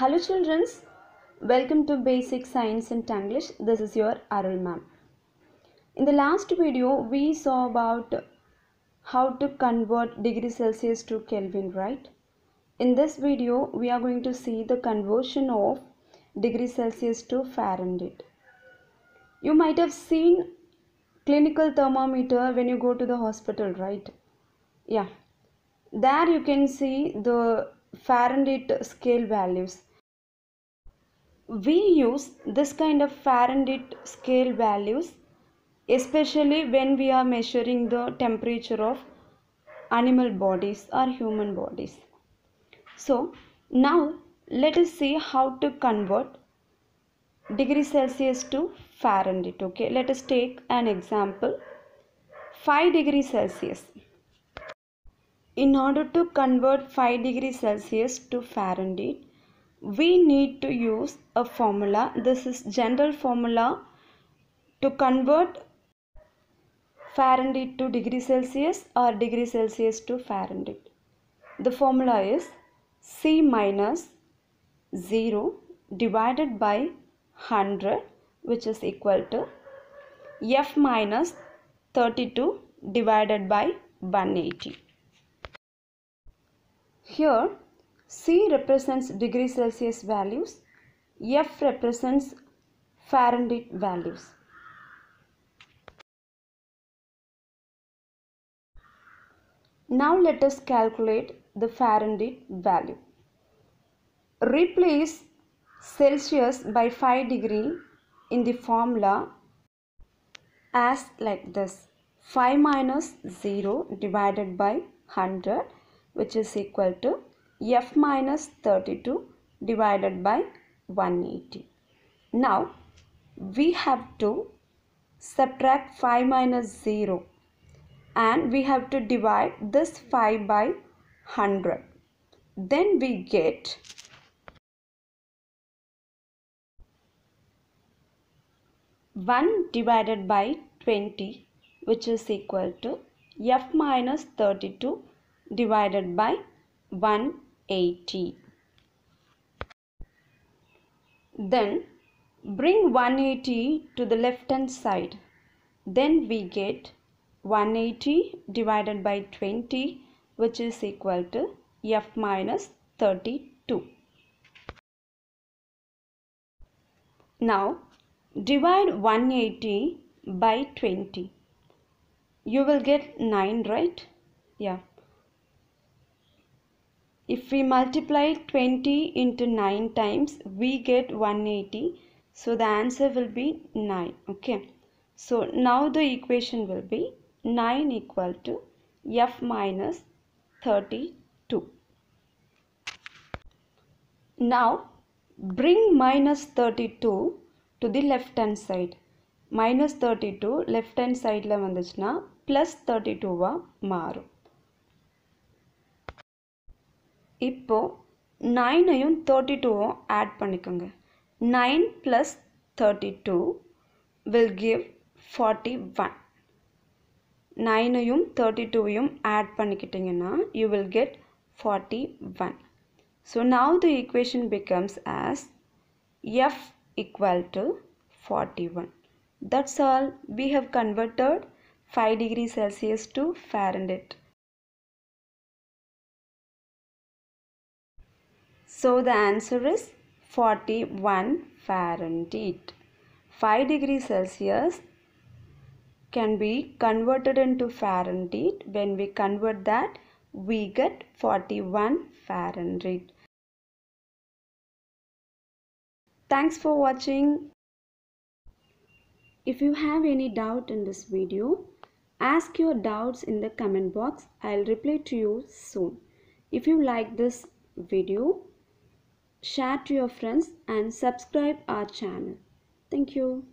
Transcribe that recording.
Hello children, welcome to Basic Science in Tanglish. This is your Arul Ma'am. In the last video we saw about how to convert degree Celsius to Kelvin, right? In this video we are going to see the conversion of degree Celsius to Fahrenheit. You might have seen clinical thermometer when you go to the hospital, right? Yeah, there you can see the Fahrenheit scale values. We use this kind of Fahrenheit scale values especially when we are measuring the temperature of animal bodies or human bodies. So now let us see how to convert degree Celsius to Fahrenheit. Okay, let us take an example. 5 degree Celsius. In order to convert 5 degree Celsius to Fahrenheit, we need to use a formula. This is general formula to convert Fahrenheit to degree Celsius or degree Celsius to Fahrenheit. The formula is C minus 0 divided by 100, which is equal to F minus 32 divided by 180. Here C represents degree Celsius values, F represents Fahrenheit values. Now let us calculate the Fahrenheit value. Replace Celsius by 5 degree in the formula as like this: 5 minus 0 divided by 100, which is equal to F minus 32 divided by 180. Now we have to subtract 5 minus 0. And we have to divide this 5 by 100. Then we get 1 divided by 20, which is equal to F minus 32 divided by 180. Then bring 180 to the left hand side. Then we get 180 divided by 20, which is equal to F minus 32. Now divide 180 by 20. You will get 9, right? Yeah. If we multiply 20 into 9 times, we get 180. So the answer will be 9. Okay. So now the equation will be 9 equal to F minus 32. Now bring minus 32 to the left hand side. Minus 32 left hand side la vandachna plus 32 va maaru. Ippo 9 ayum 32 add panikonga. 9 plus 32 will give 41. 9 ayum 32 ayum add panikittingana you will get 41. So now the equation becomes as F equal to 41. That's all. We have converted 5 degrees Celsius to Fahrenheit. So the answer is 41 Fahrenheit. 5 degrees Celsius can be converted into Fahrenheit. When we convert that, we get 41 Fahrenheit. Thanks for watching. If you have any doubt in this video, ask your doubts in the comment box. I'll reply to you soon. If you like this video, share to your friends and subscribe our channel. Thank you.